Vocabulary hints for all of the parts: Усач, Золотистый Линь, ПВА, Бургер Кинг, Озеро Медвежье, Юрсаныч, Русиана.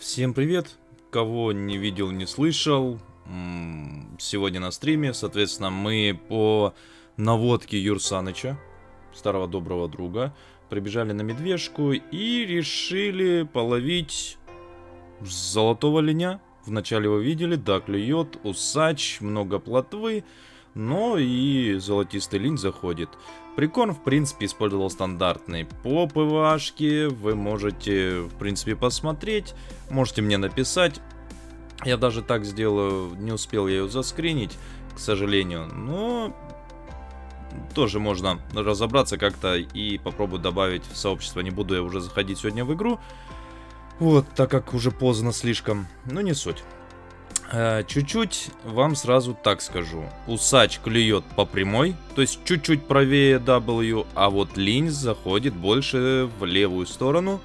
Всем привет, кого не видел, не слышал, сегодня на стриме, соответственно, мы по наводке Юрсаныча, старого доброго друга, прибежали на медвежку и решили половить золотого линя. Вначале вы видели, да, клюет, усач, много плотвы, но и золотистый линь заходит. Прикорм, в принципе, использовал стандартный. По ПВАшке вы можете, в принципе, посмотреть. Можете мне написать. Я даже так сделаю. Не успел я ее заскринить, к сожалению. Но тоже можно разобраться как-то и попробую добавить в сообщество. Не буду я уже заходить сегодня в игру. Вот, так как уже поздно слишком. Но не суть. Чуть-чуть вам сразу так скажу. Усач клюет по прямой, то есть чуть-чуть правее W, а вот линь заходит больше в левую сторону.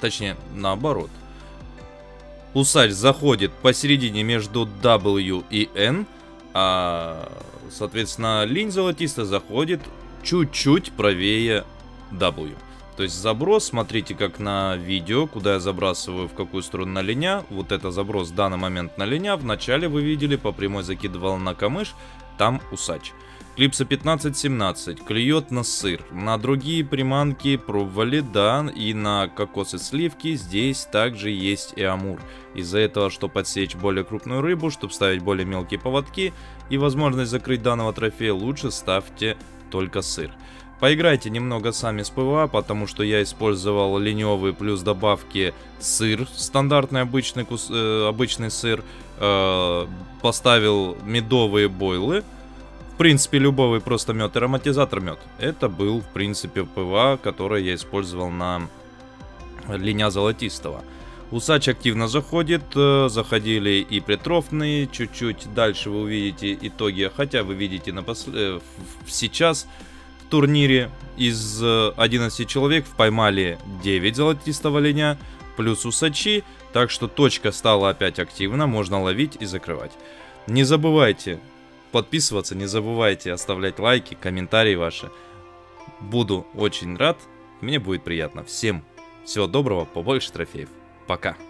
Точнее, наоборот. Усач заходит посередине между W и N, а, соответственно, линь золотистая заходит чуть-чуть правее W. То есть заброс, смотрите как на видео, куда я забрасываю, в какую сторону на линя. Вот это заброс в данный момент на линя. Вначале вы видели, по прямой закидывал на камыш, там усач. Клипса 15-17, клюет на сыр. На другие приманки пробовали, да, и на кокосы, сливки. Здесь также есть и амур. Из-за этого, чтобы подсечь более крупную рыбу, чтобы ставить более мелкие поводки и возможность закрыть данного трофея, лучше ставьте только сыр. Поиграйте немного сами с ПВА, потому что я использовал линёвый плюс добавки сыр, стандартный обычный, обычный сыр, поставил медовые бойлы, в принципе любовый просто мед, ароматизатор мед. Это был в принципе ПВА, который я использовал на линя золотистого. Усач активно заходит, заходили и притрофные, чуть-чуть дальше вы увидите итоги, хотя вы видите сейчас... В турнире из 11 человек поймали 9 золотистого линя, плюс усачи, так что точка стала опять активна, можно ловить и закрывать. Не забывайте подписываться, не забывайте оставлять лайки, комментарии ваши. Буду очень рад, мне будет приятно. Всем всего доброго, побольше трофеев. Пока!